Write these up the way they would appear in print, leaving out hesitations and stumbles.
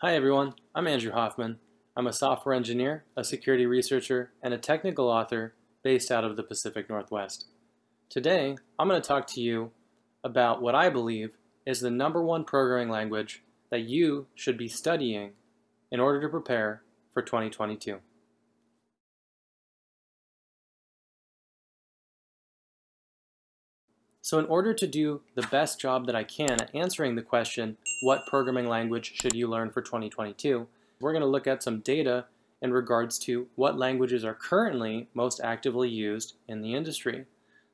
Hi everyone, I'm Andrew Hoffman. I'm a software engineer, a security researcher, and a technical author based out of the Pacific Northwest. Today, I'm going to talk to you about what I believe is the #1 programming language that you should be studying in order to prepare for 2022. So in order to do the best job that I can at answering the question, what programming language should you learn for 2022, we're going to look at some data in regards to what languages are currently most actively used in the industry.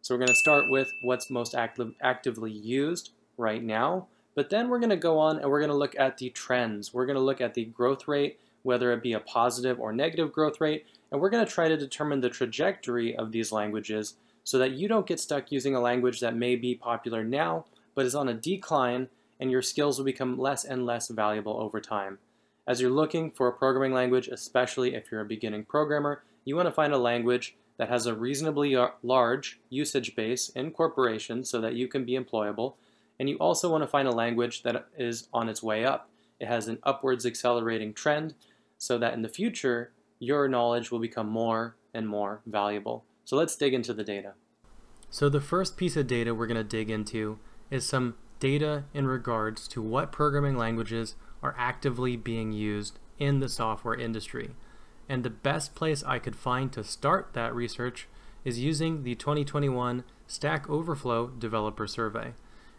So we're going to start with what's most actively used right now, but then we're going to go on and we're going to look at the trends. We're going to look at the growth rate, whether it be a positive or negative growth rate, and we're going to try to determine the trajectory of these languages so that you don't get stuck using a language that may be popular now, but is on a decline, and your skills will become less and less valuable over time. As you're looking for a programming language, especially if you're a beginning programmer, you want to find a language that has a reasonably large usage base in corporations so that you can be employable, and you also want to find a language that is on its way up. It has an upwards accelerating trend so that in the future, your knowledge will become more and more valuable. So let's dig into the data. So the first piece of data we're going to dig into is some data in regards to what programming languages are actively being used in the software industry. And the best place I could find to start that research is using the 2021 Stack Overflow Developer Survey.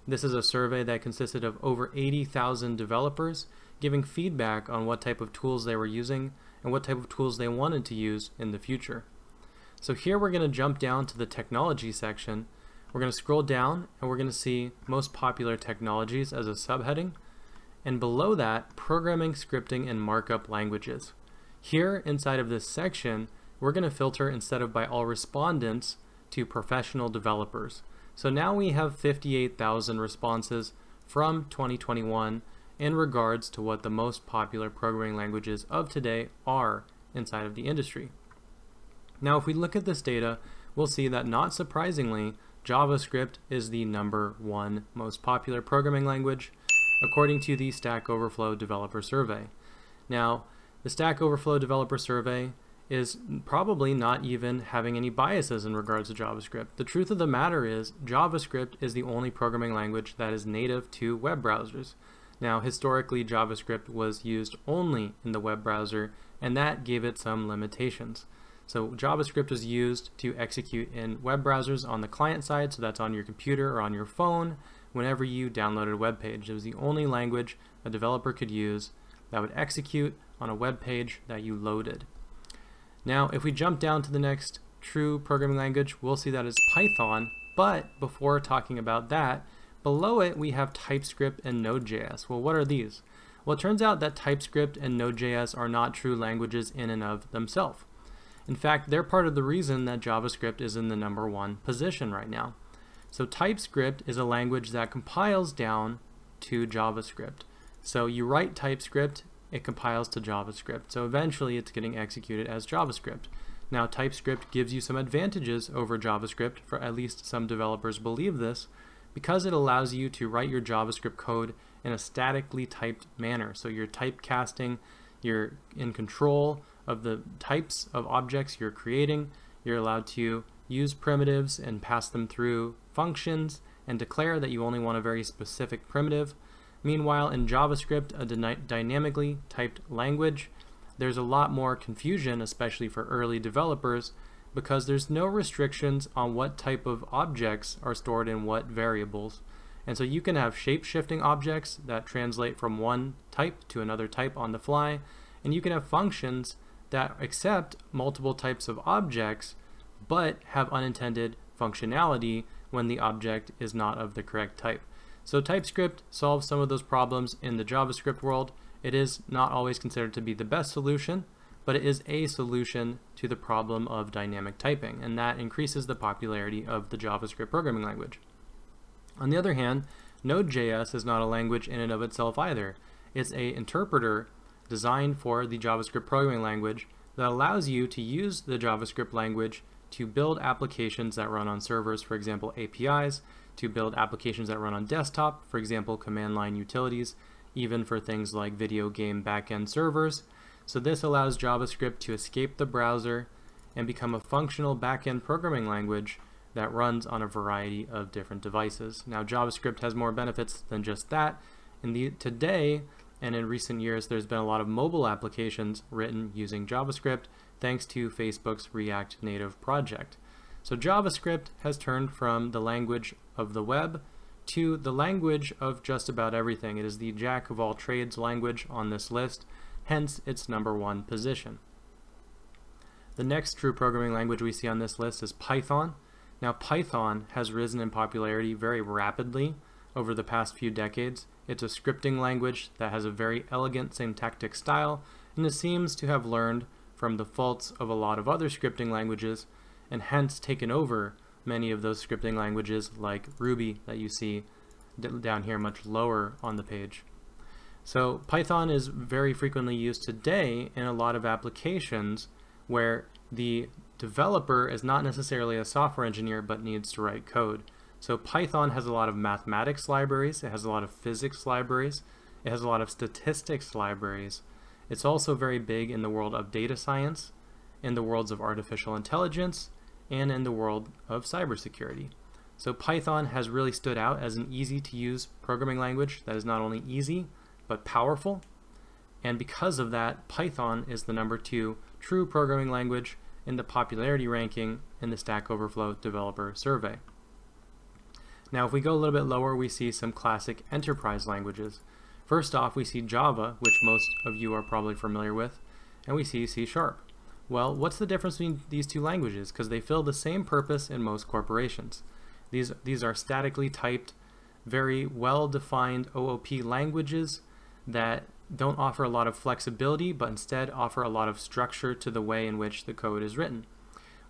This is a survey that consisted of over 80,000 developers giving feedback on what type of tools they were using and what type of tools they wanted to use in the future. So here we're going to jump down to the technology section. We're going to scroll down and we're going to see most popular technologies as a subheading. And below that, programming, scripting, and markup languages. Here inside of this section, we're going to filter instead of by all respondents to professional developers. So now we have 58,000 responses from 2021 in regards to what the most popular programming languages of today are inside of the industry. Now, if we look at this data, we'll see that not surprisingly, JavaScript is the #1 most popular programming language, according to the Stack Overflow Developer Survey. Now, the Stack Overflow Developer Survey is probably not even having any biases in regards to JavaScript. The truth of the matter is, JavaScript is the only programming language that is native to web browsers. Now, historically, JavaScript was used only in the web browser, and that gave it some limitations. So JavaScript is used to execute in web browsers on the client side, so that's on your computer or on your phone whenever you downloaded a web page. It was the only language a developer could use that would execute on a web page that you loaded. Now, if we jump down to the next true programming language, we'll see that is Python, but before talking about that, below it we have TypeScript and Node.js. Well, what are these? Well, it turns out that TypeScript and Node.js are not true languages in and of themselves. In fact, they're part of the reason that JavaScript is in the #1 position right now. So TypeScript is a language that compiles down to JavaScript. So you write TypeScript, it compiles to JavaScript. So eventually it's getting executed as JavaScript. Now TypeScript gives you some advantages over JavaScript, for at least some developers believe this, because it allows you to write your JavaScript code in a statically typed manner. So you're typecasting, you're in control of the types of objects you're creating. You're allowed to use primitives and pass them through functions and declare that you only want a very specific primitive. Meanwhile, in JavaScript, a dynamically typed language, there's a lot more confusion, especially for early developers, because there's no restrictions on what type of objects are stored in what variables. And so you can have shape-shifting objects that translate from one type to another type on the fly, and you can have functions that accept multiple types of objects but have unintended functionality when the object is not of the correct type. So TypeScript solves some of those problems in the JavaScript world. It is not always considered to be the best solution, but it is a solution to the problem of dynamic typing, and that increases the popularity of the JavaScript programming language. On the other hand, Node.js is not a language in and of itself either. It's an interpreter designed for the JavaScript programming language that allows you to use the JavaScript language to build applications that run on servers, for example, APIs, to build applications that run on desktop, for example, command line utilities, even for things like video game backend servers. So this allows JavaScript to escape the browser and become a functional backend programming language that runs on a variety of different devices. Now, JavaScript has more benefits than just that. Today and in recent years, there's been a lot of mobile applications written using JavaScript, thanks to Facebook's React Native project. So JavaScript has turned from the language of the web to the language of just about everything. It is the jack of all trades language on this list, hence its #1 position. The next true programming language we see on this list is Python. Now, Python has risen in popularity very rapidly over the past few decades. It's a scripting language that has a very elegant syntactic style, and it seems to have learned from the faults of a lot of other scripting languages, and hence taken over many of those scripting languages like Ruby that you see down here much lower on the page. So Python is very frequently used today in a lot of applications where the developer is not necessarily a software engineer but needs to write code. So Python has a lot of mathematics libraries, it has a lot of physics libraries, it has a lot of statistics libraries. It's also very big in the world of data science, in the worlds of artificial intelligence, and in the world of cybersecurity. So Python has really stood out as an easy to use programming language that is not only easy but powerful. And because of that, Python is the #2 true programming language in the popularity ranking in the Stack Overflow Developer Survey. Now, if we go a little bit lower, we see some classic enterprise languages. First off, we see Java, which most of you are probably familiar with, and we see C#. Well, what's the difference between these two languages? Because they fill the same purpose in most corporations. These are statically typed, very well-defined OOP languages that don't offer a lot of flexibility, but instead offer a lot of structure to the way in which the code is written.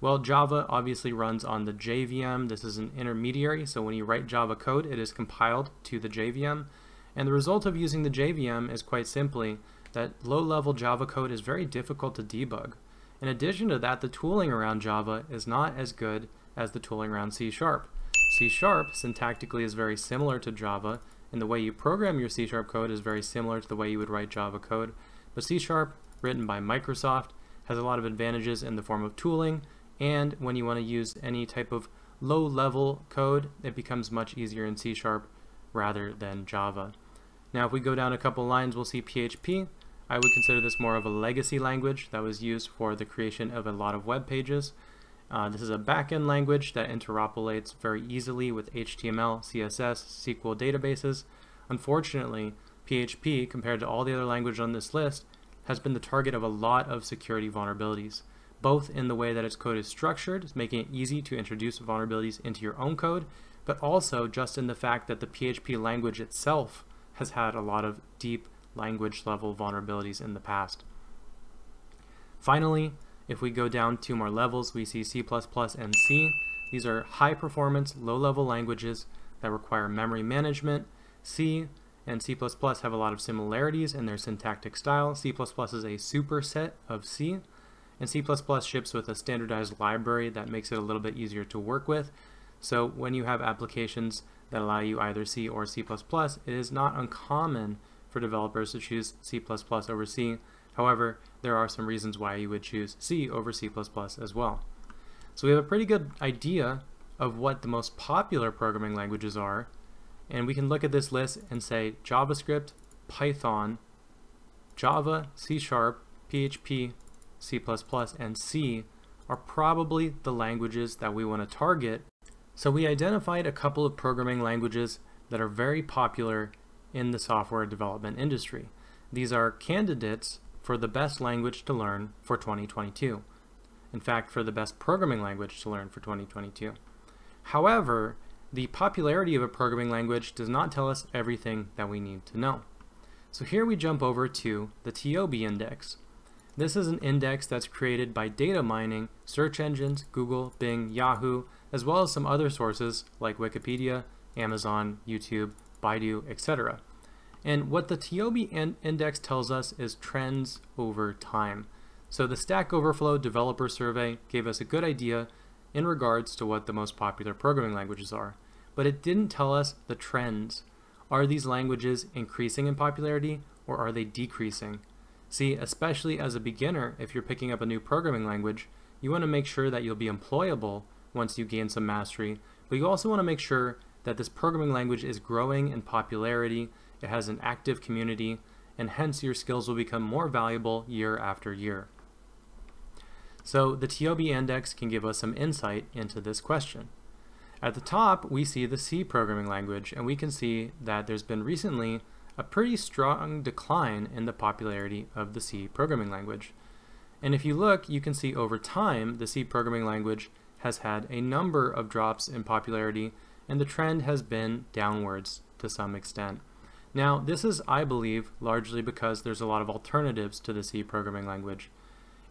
Well, Java obviously runs on the JVM. This is an intermediary, so when you write Java code, it is compiled to the JVM. And the result of using the JVM is quite simply that low-level Java code is very difficult to debug. In addition to that, the tooling around Java is not as good as the tooling around C#. C# syntactically is very similar to Java, and the way you program your C# code is very similar to the way you would write Java code. But C#, written by Microsoft, has a lot of advantages in the form of tooling, and when you want to use any type of low-level code, it becomes much easier in C# rather than Java. Now, if we go down a couple lines, we'll see PHP. I would consider this more of a legacy language that was used for the creation of a lot of web pages. This is a back-end language that interoperates very easily with HTML, CSS, SQL databases. Unfortunately, PHP, compared to all the other languages on this list, has been the target of a lot of security vulnerabilities, both in the way that its code is structured, making it easy to introduce vulnerabilities into your own code, but also just in the fact that the PHP language itself has had a lot of deep language-level vulnerabilities in the past. Finally, if we go down 2 more levels, we see C++ and C. These are high-performance, low-level languages that require memory management. C and C++ have a lot of similarities in their syntactic style. C++ is a superset of C, and C++ ships with a standardized library that makes it a little bit easier to work with. So when you have applications that allow you either C or C++, it is not uncommon for developers to choose C++ over C. However, there are some reasons why you would choose C over C++ as well. So we have a pretty good idea of what the most popular programming languages are, and we can look at this list and say JavaScript, Python, Java, C#, PHP, C++, and C are probably the languages that we want to target. So we identified a couple of programming languages that are very popular in the software development industry. These are candidates for the best language to learn for 2022. In fact, for the best programming language to learn for 2022. However, the popularity of a programming language does not tell us everything that we need to know. So here we jump over to the TIOBE index. This is an index that's created by data mining search engines, Google, Bing, Yahoo, as well as some other sources like Wikipedia, Amazon, YouTube, Baidu, etc. And what the TIOBE index tells us is trends over time. So the Stack Overflow Developer Survey gave us a good idea in regards to what the most popular programming languages are, but it didn't tell us the trends Are these languages increasing in popularity, or are they decreasing? See, especially as a beginner, if you're picking up a new programming language, you want to make sure that you'll be employable once you gain some mastery, but you also want to make sure that this programming language is growing in popularity, it has an active community, and hence your skills will become more valuable year after year. So the TIOBE index can give us some insight into this question. At the top, we see the C programming language, and we can see that there's been recently a pretty strong decline in the popularity of the C programming language. And if you look, you can see over time, the C programming language has had a number of drops in popularity, and the trend has been downwards to some extent. Now, this is, I believe, largely because there's a lot of alternatives to the C programming language.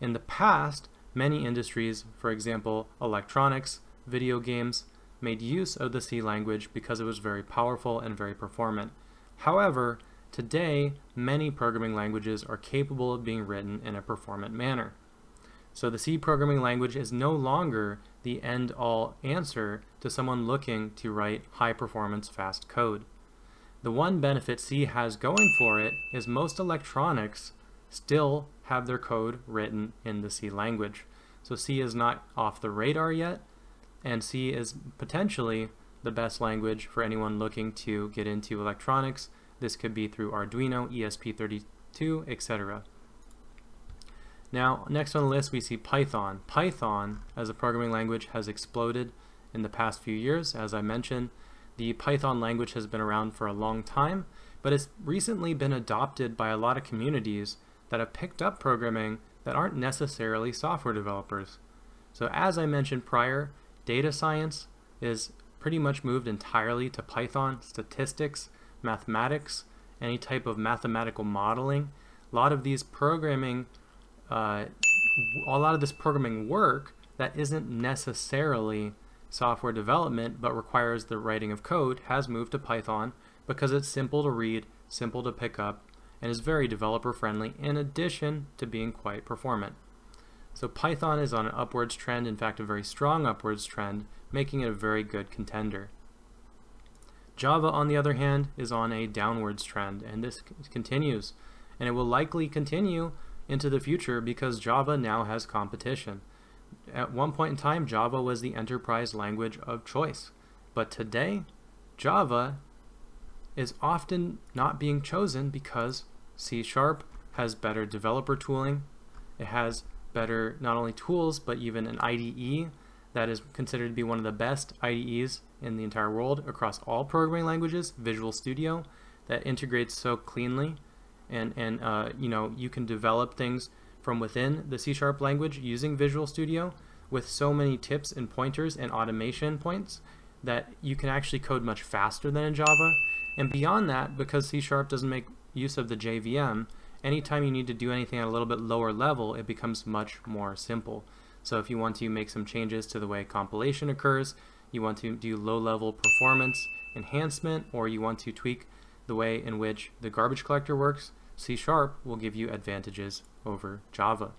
In the past, many industries, for example, electronics, video games, made use of the C language because it was very powerful and very performant. However, today, many programming languages are capable of being written in a performant manner. So the C programming language is no longer the end-all answer to someone looking to write high-performance fast code. The one benefit C has going for it is most electronics still have their code written in the C language. So C is not off the radar yet, and C is potentially the best language for anyone looking to get into electronics. This could be through Arduino, ESP32, etc. Now, next on the list, we see Python. Python, as a programming language, has exploded in the past few years. As I mentioned, the Python language has been around for a long time, but it's recently been adopted by a lot of communities that have picked up programming that aren't necessarily software developers. So as I mentioned prior, data science is pretty much moved entirely to Python, statistics, mathematics, any type of mathematical modeling. A lot of these programming, a lot of this programming work that isn't necessarily software development but requires the writing of code has moved to Python because it's simple to read, simple to pick up, and is very developer friendly in addition to being quite performant. So Python is on an upwards trend, in fact a very strong upwards trend, making it a very good contender. Java, on the other hand, is on a downwards trend, and this continues, and it will likely continue into the future because Java now has competition. At one point in time, Java was the enterprise language of choice, but today Java is often not being chosen because C# has better developer tooling. It has better not only tools but even an IDE that is considered to be one of the best IDEs in the entire world across all programming languages, Visual Studio, that integrates so cleanly, and you know, you can develop things from within the C# language using Visual Studio with so many tips and pointers and automation points that you can actually code much faster than in Java. And beyond that, because C# doesn't make use of the JVM, anytime you need to do anything at a little bit lower level, it becomes much more simple. So if you want to make some changes to the way compilation occurs, you want to do low-level performance enhancement, or you want to tweak the way in which the garbage collector works, C# will give you advantages over Java.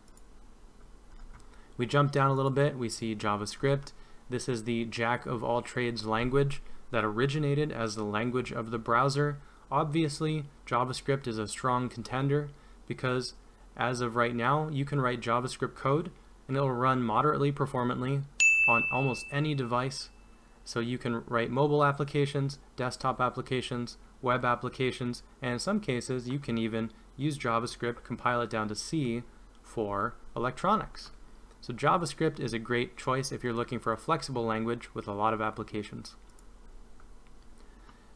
We jump down a little bit, we see JavaScript. This is the jack of all trades language that originated as the language of the browser. Obviously, JavaScript is a strong contender because as of right now, you can write JavaScript code and it will run moderately performantly on almost any device. So you can write mobile applications, desktop applications, web applications, and in some cases you can even use JavaScript, compile it down to C for electronics. So JavaScript is a great choice if you're looking for a flexible language with a lot of applications.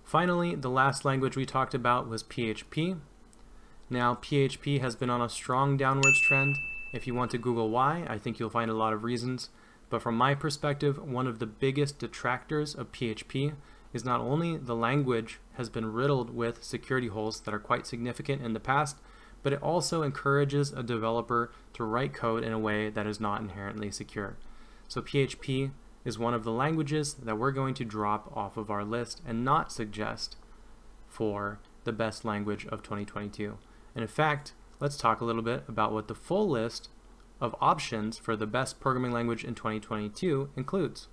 Finally, the last language we talked about was PHP. Now, PHP has been on a strong downwards trend. If you want to Google why, I think you'll find a lot of reasons. But from my perspective, one of the biggest detractors of PHP is not only the language has been riddled with security holes that are quite significant in the past, but it also encourages a developer to write code in a way that is not inherently secure. So PHP is one of the languages that we're going to drop off of our list and not suggest for the best language of 2022. And in fact, let's talk a little bit about what the full list of options for the best programming language in 2022 includes.